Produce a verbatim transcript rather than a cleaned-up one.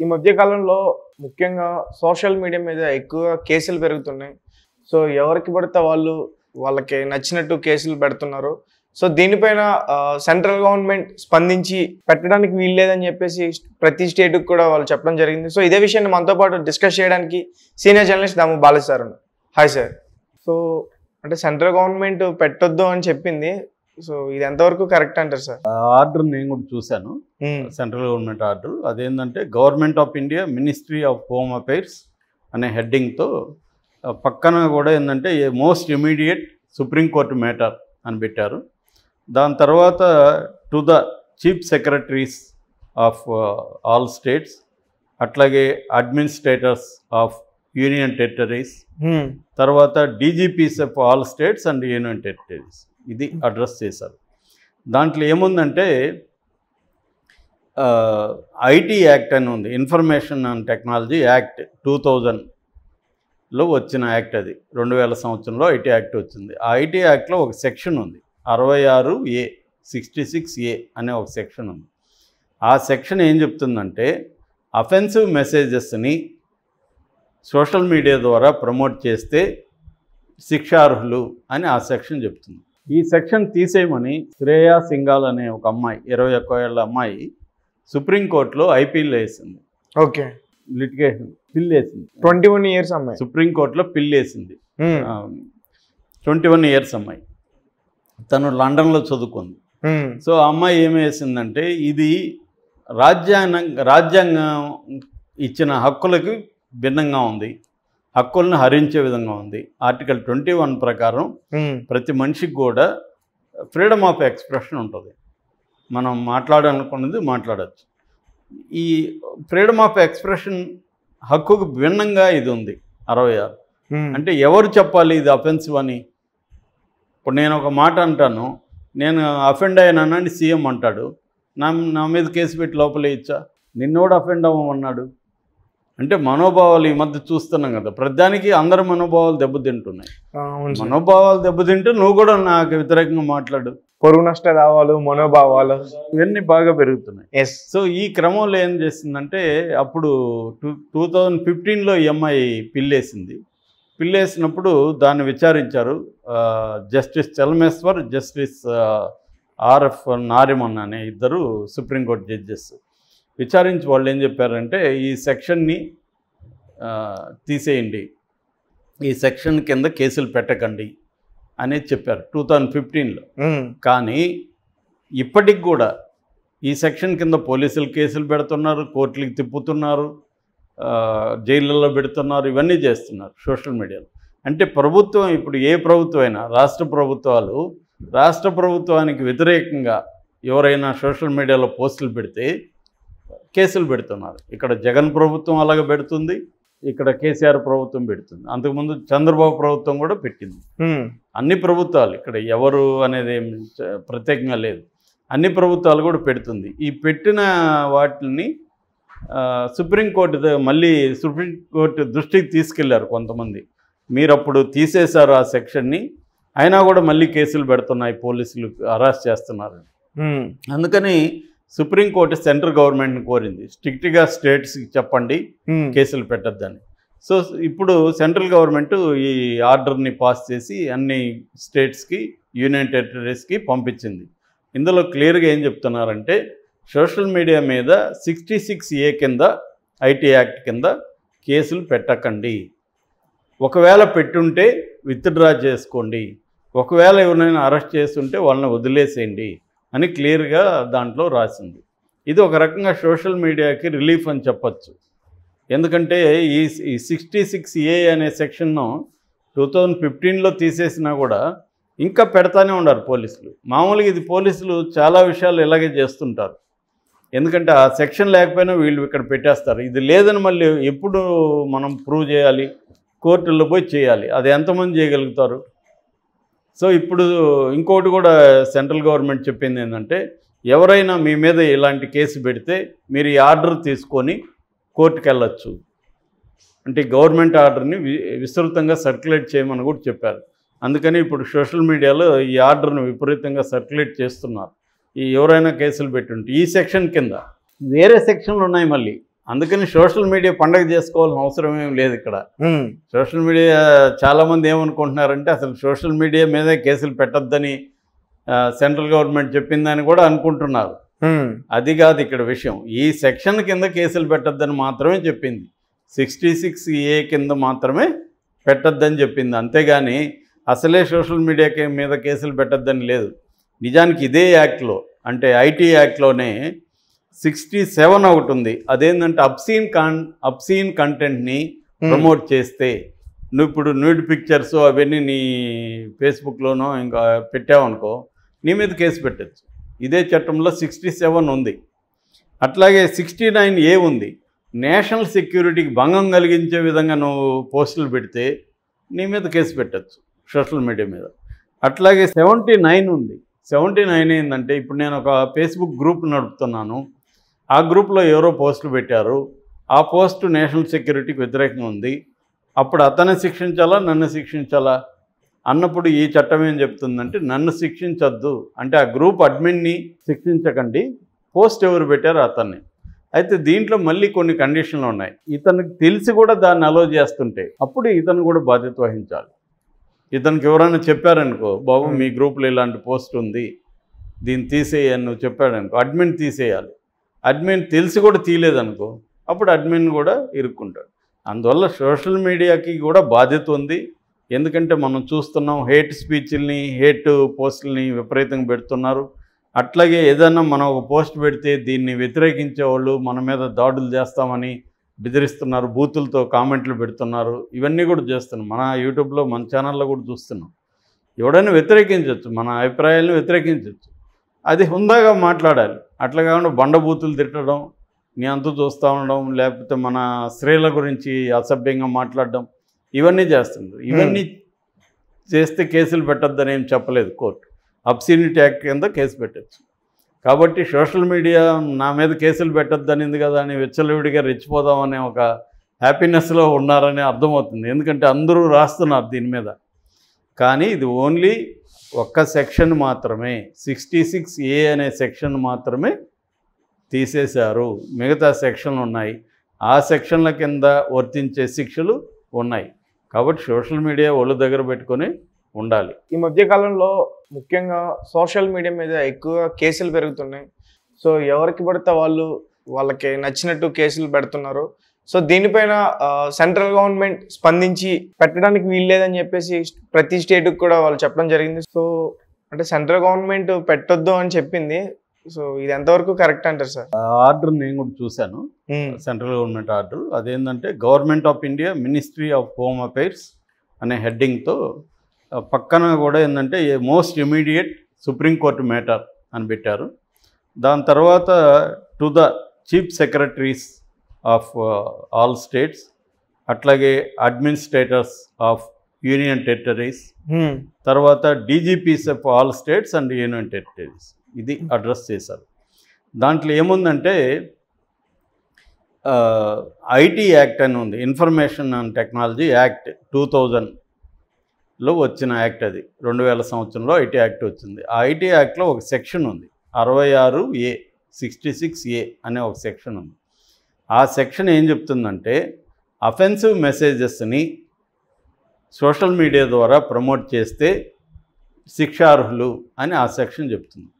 ఈ మధ్య కాలంలో ముఖ్యంగా సోషల్ మీడియా మీద ఎక్కువగా కేసులు పెరుగుతున్నాయి. సో ఎవరికి పడితే వాళ్ళు వాళ్ళకి నచ్చినట్టు కేసులు పెడుతున్నారు. సో దీనిపైన సెంట్రల్ గవర్నమెంట్ స్పందించి పెట్టడానికి వీల్లేదని చెప్పేసి ప్రతి స్టేట్కి కూడా వాళ్ళు చెప్పడం జరిగింది. సో ఇదే విషయాన్ని మనతో పాటు డిస్కస్ చేయడానికి senior journalist Damo Baleshwar. Hi sir. So అంటే సెంట్రల్ గవర్నమెంట్ పెట్టొద్దు అని చెప్పింది, సో ఇది ఎంతవరకు కరెక్ట్ అంటారు సార్? ఆర్డర్ నేను కూడా చూశాను, సెంట్రల్ గవర్నమెంట్ ఆర్డర్. అదేంటంటే government of India ministry of home affairs అనే హెడ్డింగ్తో పక్కన కూడా ఏంటంటే మోస్ట్ ఇమీడియట్ సుప్రీంకోర్టు మ్యాటర్ అని పెట్టారు. దాని తర్వాత to the chief secretaries of all states, అట్లాగే అడ్మినిస్ట్రేటర్స్ ఆఫ్ యూనియన్ టెరిటరీస్, తర్వాత DGPs of all states and union territories ఇది అడ్రస్ చేశారు. దాంట్లో ఏముందంటే ఐటీ యాక్ట్ అని ఉంది, information and technology act two థౌజండ్లో వచ్చిన యాక్ట్. అది రెండు వేల సంవత్సరంలో ఐటీ యాక్ట్ వచ్చింది. ఆ ఐటీ యాక్ట్లో ఒక సెక్షన్ ఉంది, అరవై ఆరు ఏ సిక్స్టీ సిక్స్ ఏ అనే ఒక సెక్షన్ ఉంది. ఆ సెక్షన్ ఏం చెప్తుందంటే అఫెన్సివ్ మెసేజెస్ని సోషల్ మీడియా ద్వారా ప్రమోట్ చేస్తే శిక్షార్హులు అని ఆ సెక్షన్ చెప్తుంది. ఈ సెక్షన్ తీసేయమని శ్రేయా సింఘాల్ అనే ఒక అమ్మాయి, ఇరవై ఒక్క ఏళ్ళ అమ్మాయి సుప్రీంకోర్టులో ఐపీఎల్ వేసింది. ఓకే, లిటిగేషన్ పిల్ వేసింది. ట్వంటీ వన్ ఇయర్స్ అమ్మాయి సుప్రీంకోర్టులో పిల్ వేసింది. ట్వంటీ వన్ ఇయర్స్ అమ్మాయి, తను లండన్లో చదువుకుంది. సో ఆ అమ్మాయి ఏమి వేసిందంటే ఇది రాజ్యాంగం రాజ్యాంగం ఇచ్చిన హక్కులకి భిన్నంగా ఉంది, హక్కులను హరించే విధంగా ఉంది. ఆర్టికల్ ట్వంటీ వన్ ప్రకారం ప్రతి మనిషికి కూడా ఫ్రీడమ్ ఆఫ్ ఎక్స్ప్రెషన్ ఉంటుంది, మనం మాట్లాడాలనుకున్నది మాట్లాడచ్చు. ఈ ఫ్రీడమ్ ఆఫ్ ఎక్స్ప్రెషన్ హక్కుకు భిన్నంగా ఇది ఉంది అరవై ఆరు. అంటే ఎవరు చెప్పాలి ఇది అఫెన్సివ్ అని? ఇప్పుడు నేను ఒక మాట అంటాను, నేను అఫెండ్ అయినానని సీఎం అంటాడు, నా నా మీద కేసు పెట్టి లోపలే ఇచ్చా, నిన్నోడు అఫెండ్ అవ్వమన్నాడు. అంటే మనోభావాలు ఈ మధ్య చూస్తున్నాం కదా, ప్రతిదానికి అందరి మనోభావాలు దెబ్బతింటున్నాయి. మనోభావాలు దెబ్బతింటే నువ్వు కూడా నాకు వ్యతిరేకంగా మాట్లాడు, పొరుగు నష్ట దావాలు, మనోభావాలు ఇవన్నీ బాగా పెరుగుతున్నాయి. సో ఈ క్రమంలో ఏం చేసిందంటే అప్పుడు టూ టూ థౌజండ్ ఫిఫ్టీన్లో ఈఎంఐ పిల్లేసింది. పిల్లేసినప్పుడు దాన్ని విచారించారు justice Chelameswar, justice R. F. నారిమన్నానే ఇద్దరు సుప్రీంకోర్టు జడ్జెస్. విచారించి వాళ్ళు ఏం చెప్పారంటే ఈ సెక్షన్ని తీసేయండి, ఈ సెక్షన్ కింద కేసులు పెట్టకండి అనేది చెప్పారు టూ థౌజండ్ ఫిఫ్టీన్లో. కానీ ఇప్పటికి కూడా ఈ సెక్షన్ కింద పోలీసులు కేసులు పెడుతున్నారు, కోర్టులకు తిప్పుతున్నారు, జైళ్ళల్లో పెడుతున్నారు, ఇవన్నీ చేస్తున్నారు సోషల్ మీడియాలో. అంటే ప్రభుత్వం ఇప్పుడు ఏ ప్రభుత్వం అయినా, రాష్ట్ర ప్రభుత్వాలు రాష్ట్ర ప్రభుత్వానికి వ్యతిరేకంగా ఎవరైనా సోషల్ మీడియాలో పోస్టులు పెడితే కేసులు పెడుతున్నారు. ఇక్కడ జగన్ ప్రభుత్వం అలాగే పెడుతుంది, ఇక్కడ కేసీఆర్ ప్రభుత్వం పెడుతుంది, అంతకుముందు చంద్రబాబు ప్రభుత్వం కూడా పెట్టింది. అన్ని ప్రభుత్వాలు, ఇక్కడ ఎవరు అనేది ఏం ప్రత్యేకంగా లేదు, అన్ని ప్రభుత్వాలు కూడా పెడుతుంది. ఈ పెట్టిన వాటిని సుప్రీంకోర్టు మళ్ళీ సుప్రీంకోర్టు దృష్టికి తీసుకెళ్లారు కొంతమంది, మీరు అప్పుడు తీసేశారు ఆ సెక్షన్ని, అయినా కూడా మళ్ళీ కేసులు పెడుతున్నాయి, పోలీసులు అరెస్ట్ చేస్తున్నారు. అందుకని సుప్రీంకోర్టు సెంట్రల్ గవర్నమెంట్ని కోరింది, స్ట్రిక్ట్గా స్టేట్స్కి చెప్పండి కేసులు పెట్టద్దని. సో ఇప్పుడు సెంట్రల్ గవర్నమెంట్ ఈ ఆర్డర్ని పాస్ చేసి అన్ని స్టేట్స్కి, యూనియన్ టెరిటరీస్కి పంపించింది. ఇందులో క్లియర్గా ఏం చెప్తున్నారంటే సోషల్ మీడియా మీద సిక్స్టీ సిక్స్ ఏ కింద, ఐటీ యాక్ట్ కింద కేసులు పెట్టకండి, ఒకవేళ పెట్టుంటే విత్డ్రా చేసుకోండి, ఒకవేళ ఎవరినైనా అరెస్ట్ చేస్తుంటే వాళ్ళని వదిలేసేయండి అని క్లియర్గా దాంట్లో రాసింది. ఇది ఒక రకంగా సోషల్ మీడియాకి రిలీఫ్ అని చెప్పచ్చు. ఎందుకంటే ఈ ఈ సిక్స్టీ సిక్స్ ఏ అనే సెక్షన్ను టూ థౌజండ్ ఫిఫ్టీన్లో తీసేసినా కూడా ఇంకా పెడతానే ఉన్నారు పోలీసులు. మామూలుగా ఇది పోలీసులు చాలా విషయాలు ఇలాగే చేస్తుంటారు, ఎందుకంటే ఆ సెక్షన్ లేకపోయినా వీళ్ళు ఇక్కడ పెట్టేస్తారు. ఇది లేదని మళ్ళీ ఎప్పుడు మనం ప్రూవ్ చేయాలి, కోర్టుల్లో పోయి చేయాలి, అది ఎంతమంది చేయగలుగుతారు? సో ఇప్పుడు ఇంకోటి కూడా సెంట్రల్ గవర్నమెంట్ చెప్పింది ఏంటంటే ఎవరైనా మీ మీద ఇలాంటి కేసు పెడితే మీరు ఈ ఆర్డర్ తీసుకొని కోర్టుకు వెళ్ళచ్చు, అంటే గవర్నమెంట్ ఆర్డర్ని విస్తృతంగా సర్క్యులేట్ చేయమని కూడా చెప్పారు. అందుకని ఇప్పుడు సోషల్ మీడియాలో ఈ ఆర్డర్ను విపరీతంగా సర్క్యులేట్ చేస్తున్నారు, ఈ ఎవరైనా కేసులు పెట్టుంటే ఈ సెక్షన్ కింద. వేరే సెక్షన్లు ఉన్నాయి మళ్ళీ, అందుకని సోషల్ మీడియా పండగ చేసుకోవాల్సిన అవసరం ఏమీ లేదు ఇక్కడ. సోషల్ మీడియా చాలామంది ఏమనుకుంటున్నారంటే అసలు సోషల్ మీడియా మీదే కేసులు పెట్టద్దని సెంట్రల్ గవర్నమెంట్ చెప్పిందని కూడా అనుకుంటున్నారు. అది కాదు ఇక్కడ విషయం. ఈ సెక్షన్ కింద కేసులు పెట్టద్దని మాత్రమే చెప్పింది, సిక్స్టీ సిక్స్ ఏ కింద మాత్రమే పెట్టద్దని చెప్పింది, అంతేగాని అసలే సోషల్ మీడియా మీద కేసులు పెట్టద్దని లేదు. నిజానికి ఇదే యాక్ట్లో అంటే ఐటీ యాక్ట్లోనే సిక్స్టీ సెవెన్ ఒకటి ఉంది. అదేంటంటే అబ్సీన్ కాన్ అబ్సీన్ కంటెంట్ని ప్రమోట్ చేస్తే, నువ్వు ఇప్పుడు న్యూడ్ పిక్చర్స్ అవన్నీ నీ ఫేస్బుక్లోనో ఇంకా పెట్టావనుకో నీ మీద కేసు పెట్టచ్చు. ఇదే చట్టంలో సిక్స్టీ సెవెన్ ఉంది. అట్లాగే సిక్స్టీ నైన్ ఏ ఉంది, నేషనల్ సెక్యూరిటీకి భంగం కలిగించే విధంగా నువ్వు పోస్టులు పెడితే నీ మీద కేసు పెట్టచ్చు సోషల్ మీడియా మీద. అట్లాగే సెవెంటీ నైన్ ఉంది. సెవెంటీ నైన్ ఏంటంటే ఇప్పుడు నేను ఒక ఫేస్బుక్ గ్రూప్ నడుపుతున్నాను, ఆ గ్రూప్లో ఎవరో పోస్టులు పెట్టారు, ఆ పోస్టు నేషనల్ సెక్యూరిటీకి వ్యతిరేకంగా ఉంది, అప్పుడు అతను శిక్షించాలా నన్ను శిక్షించాలా అన్నప్పుడు ఈ చట్టం ఏం చెప్తుందంటే నన్ను శిక్షించద్దు, అంటే ఆ గ్రూప్ అడ్మిన్ని శిక్షించకండి, పోస్ట్ ఎవరు పెట్టారు అతన్ని. అయితే దీంట్లో మళ్ళీ కొన్ని కండిషన్లు ఉన్నాయి, ఇతనికి తెలిసి కూడా దాన్ని అలో చేస్తుంటే అప్పుడు ఇతను కూడా బాధ్యత వహించాలి. ఇతనికి ఎవరైనా చెప్పారనుకో, బాబు మీ గ్రూప్లో ఇలాంటి పోస్ట్ ఉంది దీన్ని తీసేయని నువ్వు చెప్పాడనుకో, అడ్మిన్ తీసేయాలి. అడ్మిన్ తెలిసి కూడా తీయలేదనుకో అప్పుడు అడ్మిన్ కూడా ఇరుక్కుంటాడు. అందువల్ల సోషల్ మీడియాకి కూడా బాధ్యత ఉంది. ఎందుకంటే మనం చూస్తున్నాం హేట్ స్పీచ్ల్ని హేట్ పోస్టుల్ని విపరీతంగా పెడుతున్నారు. అట్లాగే ఏదైనా మనం ఒక పోస్ట్ పెడితే దీన్ని వ్యతిరేకించే వాళ్ళు మన మీద దాడులు చేస్తామని బెదిరిస్తున్నారు, బూతులతో కామెంట్లు పెడుతున్నారు, ఇవన్నీ కూడా చేస్తున్నాం. మన యూట్యూబ్లో మన ఛానల్లో కూడా చూస్తున్నాం. ఎవడైనా వ్యతిరేకించవచ్చు, మన అభిప్రాయాలను వ్యతిరేకించవచ్చు, అది హుందాగా మాట్లాడాలి. అట్లా కాకుండా బండబూతులు తిట్టడం, నీ అంతా చూస్తూ ఉండడం, లేకపోతే మన స్త్రీల గురించి అసభ్యంగా మాట్లాడడం, ఇవన్నీ చేస్తున్నారు. ఇవన్నీ చేస్తే కేసులు పెట్టద్దని ఏం చెప్పలేదు కోర్టు, అబ్సీనిటీ యాక్ట్ కింద కేసు పెట్టచ్చు. కాబట్టి సోషల్ మీడియా నా మీద కేసులు పెట్టద్దనింది కదా అని విచ్చలవిడిగా రెచ్చిపోదామనే ఒక హ్యాపీనెస్లో ఉన్నారని అర్థమవుతుంది. ఎందుకంటే అందరూ రాస్తున్నారు దీని మీద. కానీ ఇది ఓన్లీ ఒక్క సెక్షన్ మాత్రమే, సిక్స్టీ సిక్స్ ఏ అనే సెక్షన్ మాత్రమే తీసేశారు, మిగతా సెక్షన్లు ఉన్నాయి. ఆ సెక్షన్ల కింద వర్తించే శిక్షలు ఉన్నాయి. కాబట్టి సోషల్ మీడియా ఒళ్ళు దగ్గర పెట్టుకొని ఉండాలి. ఈ మధ్యకాలంలో ముఖ్యంగా సోషల్ మీడియా మీద ఎక్కువగా కేసులు పెరుగుతున్నాయి. సో ఎవరికి పడితే వాళ్ళు వాళ్ళకి నచ్చినట్టు కేసులు పెడుతున్నారు. సో దీనిపైన సెంట్రల్ గవర్నమెంట్ స్పందించి పెట్టడానికి వీల్లేదని చెప్పేసి ప్రతి స్టేట్కి కూడా వాళ్ళు చెప్పడం జరిగింది. సో అంటే సెంట్రల్ గవర్నమెంట్ పెట్టొద్దు అని చెప్పింది. సో ఇది ఎంతవరకు కరెక్ట్ అంటారు సార్? ఆర్డర్ నేను కూడా చూశాను, సెంట్రల్ గవర్నమెంట్ ఆర్డర్. అదేంటంటే government of India ministry of home affairs అనే హెడ్డింగ్తో పక్కన కూడా ఏంటంటే మోస్ట్ ఇమీడియట్ సుప్రీంకోర్టు మ్యాటర్ అని పెట్టారు. దాని తర్వాత to the chief secretaries of all states, అట్లాగే అడ్మినిస్ట్రేటర్స్ ఆఫ్ యూనియన్ టెరిటరీస్, తర్వాత DGPs of all states and union territories, ఇది అడ్రస్ చేశారు. దాంట్లో ఏముందంటే ఐటీ యాక్ట్ అని ఉంది, information and technology act two thousand లో వచ్చిన యాక్ట్. అది రెండు వేల సంవత్సరంలో ఐటీ యాక్ట్ వచ్చింది. ఆ ఐటీ యాక్ట్లో ఒక సెక్షన్ ఉంది అరవై ఆరు ఏ సిక్స్టీ సిక్స్ ఏ అనే ఒక సెక్షన్ ఉంది. ఆ సెక్షన్ ఏం చెప్తుందంటే అఫెన్సివ్ మెసేజెస్ని సోషల్ మీడియా ద్వారా ప్రమోట్ చేస్తే శిక్షార్హులు అని ఆ సెక్షన్ చెప్తుంది.